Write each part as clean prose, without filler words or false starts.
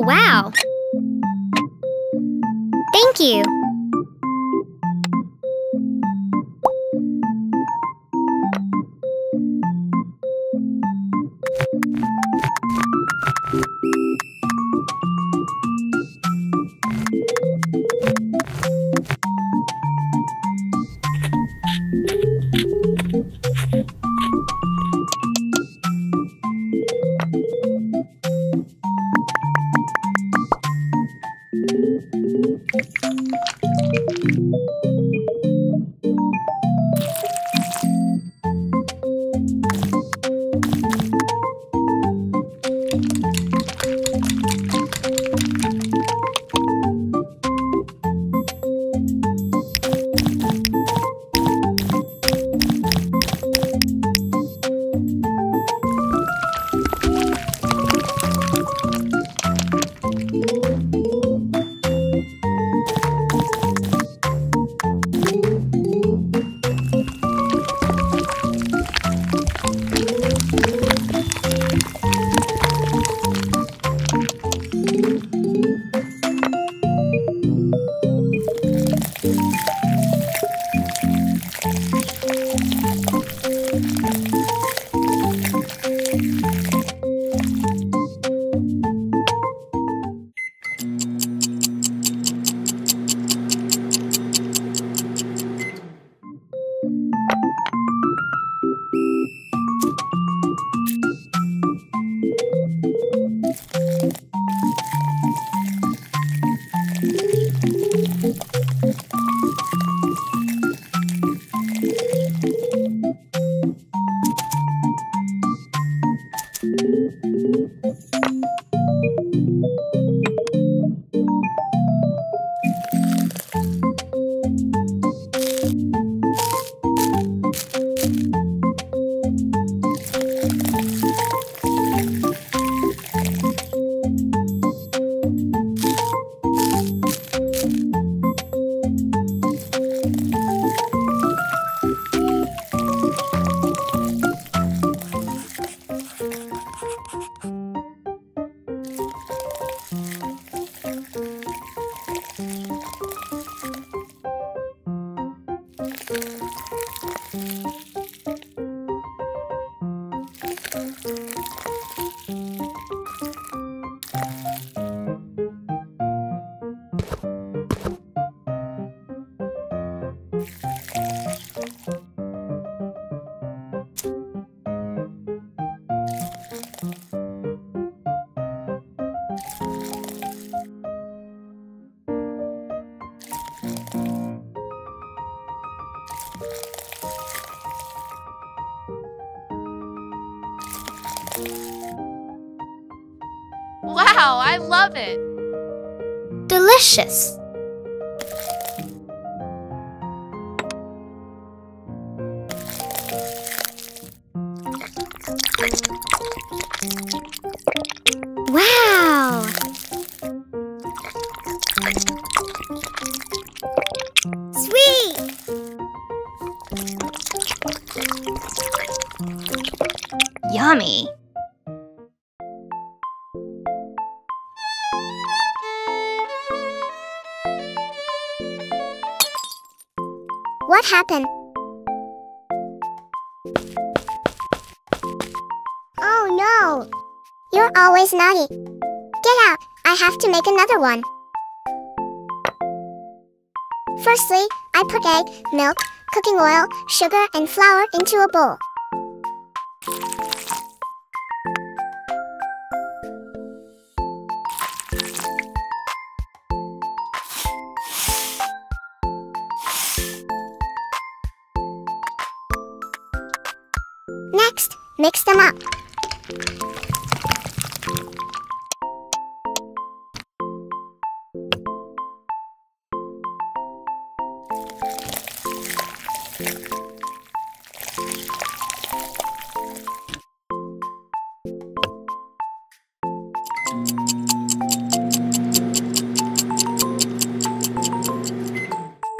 Oh, wow! Thank you! Wow, I love it! Delicious! Wow! Sweet! Yummy! What happened? Oh no! You're always naughty. Get out! I have to make another one. Firstly, I put egg, milk, cooking oil, sugar, and flour into a bowl. Next, mix them up.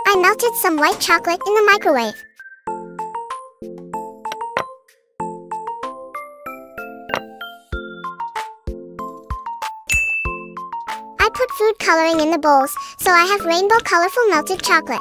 I melted some white chocolate in the microwave. put food coloring in the bowls, so I have rainbow colorful melted chocolate.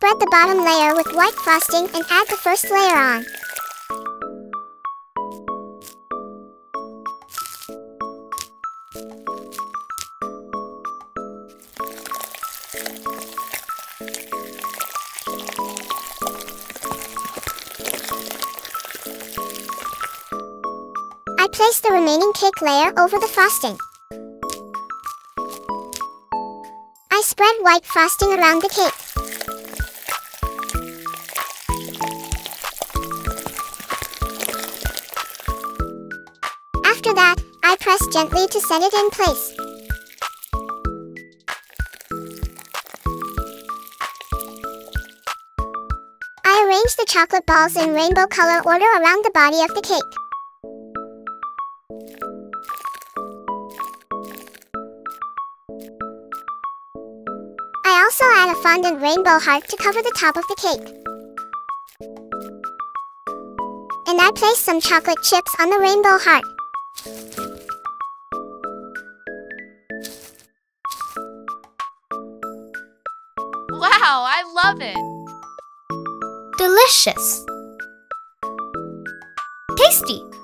Spread the bottom layer with white frosting and add the first layer on. I place the remaining cake layer over the frosting. I spread white frosting around the cake. After that, I press gently to set it in place. I arrange the chocolate balls in rainbow color order around the body of the cake. I also add a fondant rainbow heart to cover the top of the cake. And I place some chocolate chips on the rainbow heart. Wow, I love it! Delicious! Tasty!